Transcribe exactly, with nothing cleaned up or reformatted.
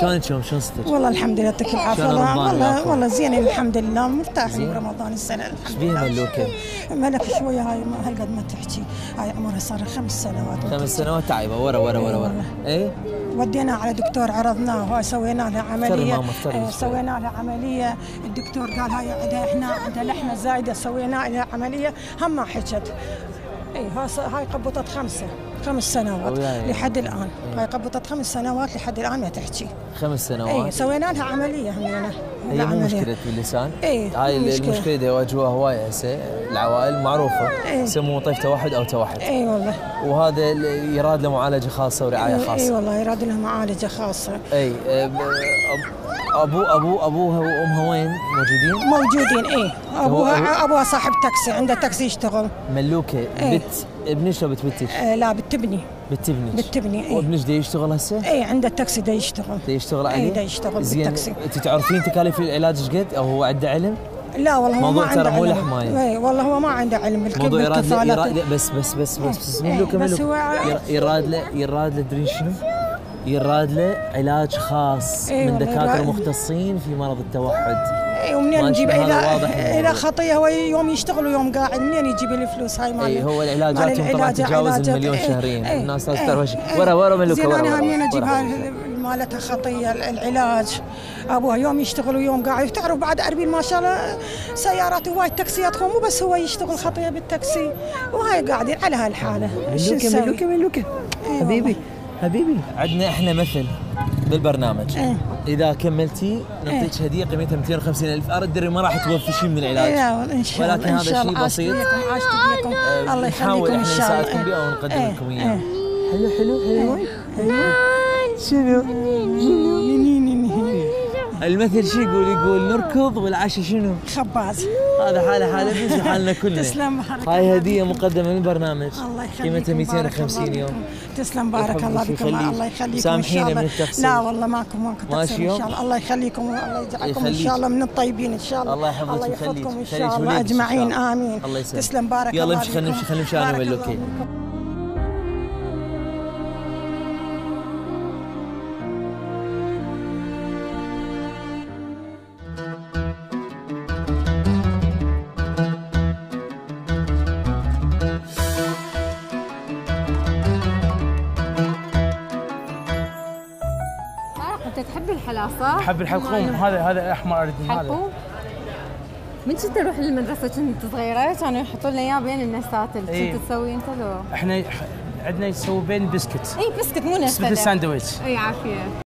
شلونك اليوم؟ شلون صرتك؟ والله الحمد لله يعطيك العافيه. والله والله زين الحمد لله، مرتاحين برمضان السنه الحمد لله. ايش بيها ملوكه؟ ملكه شويه هاي هالقد ما تحكي، هاي عمرها صار خمس سنوات. خمس سنوات تعبه ورا ورا ورا ورا. اي وديناها على دكتور، عرضناها وسوينا لها عمليه، سوينا لها عمليه، الدكتور قال هاي عندها هنا عندها لحمه زايده، سوينا لها عمليه هم ما حكت. اي هاي قبطت خمسه خمس سنوات يعني. لحد الان هاي قبطت خمس سنوات لحد الان ما تحكي. خمس سنوات اي سوينا لها عمليه همينه. هي مو مشكله باللسان. اي هاي المشكله اللي يواجهوها هواي هسه العوائل معروفه، يسموه طيف توحد او توحد. اي والله. وهذا يراد له معالجه خاصه ورعايه خاصه. اي والله يراد لها معالجه خاصه. اي ابو ابو ابوها وامها وين موجودين؟ موجودين. اي ابوها ابوها صاحب تاكسي، عنده تاكسي يشتغل. ملوكه بت ابنش ولا بتبنتش؟ آه لا بتبني. بتبني بتبني اي. وابنش دا يشتغل هسه؟ اي عنده تاكسي دا يشتغل. دا يشتغل عليه؟ اي دا يشتغل بالتاكسي. زين انت تعرفين تكاليف العلاج ايش قد؟ او هو عنده علم؟ لا والله هو ما عنده علم. موضوع ترى مو لحمايه. اي والله هو ما عنده علم. موضوع يراد بس بس بس بس ملوكه ملوكه يراد له يراد له تدرين شنو؟ يراد له علاج خاص من دكاتره مختصين في مرض التوحد. اي ومنين نجيب الى الى خطيه هو يوم يشتغل ويوم قاعد، منين يجيب الفلوس هاي مال؟ اي هو العلاجات طبعا تتجاوز المليون شهريا. ايه الناس لازم تعرف ورا ورا ملوك. زين انا منين اجيب مالتها خطيه العلاج؟ ابوها يوم يشتغل ويوم قاعد. تعرف بعد اربيل ما شاء الله سيارات وايد تاكسيات، مو بس هو يشتغل خطيه بالتاكسي، وهاي قاعدين على هالحاله. ملوكه ملوكه ملوكه حبيبي حبيبي. عندنا احنا مثل بالبرنامج إيه؟ اذا كملتي نعطيك هديه قيمتها مئتين وخمسين ألف. ادري ما راح توفي شيء من العلاج إن شاء ولكن إن شاء هذا شيء بسيط. آه الله يخليكم ان شاء الله. نحاول احنا نساعدكم بها ونقدم لكم اياه. حلو حلو حلو حلو. شنو؟ المثل شو يقول؟ يقول نركض والعشاء شنو؟ خباز. هذا حاله حاله بس حالنا كلنا. تسلم بارك الله. هاي هديه مقدمه من البرنامج الله يخليك قيمتها مئتين وخمسين يوم. تسلم بارك الله بكم. الله يخليكم سامحينا من التقصير. لا والله ماكو ماكو تقصير ان شاء الله. الله يخليكم والله يجعلكم ان شاء الله من الطيبين ان شاء الله. الله يحفظك ويخليكم ان شاء الله اجمعين امين. الله يسلمك. تسلم بارك الله. يلا امشي خلينا نمشي خلينا نمشي انا وياك. حب الحلقوم هذا هذا احمر اريد من هذا. من كنت اروح للمدرسه كنت صغيره كانوا يحطوا لنا اياه بين النسات. اللي كنت تسوي انت لو؟ احنا عندنا يسوي بين بسكت. اي بسكت مو نسات. بسكت الساندويتش. اي عافيه.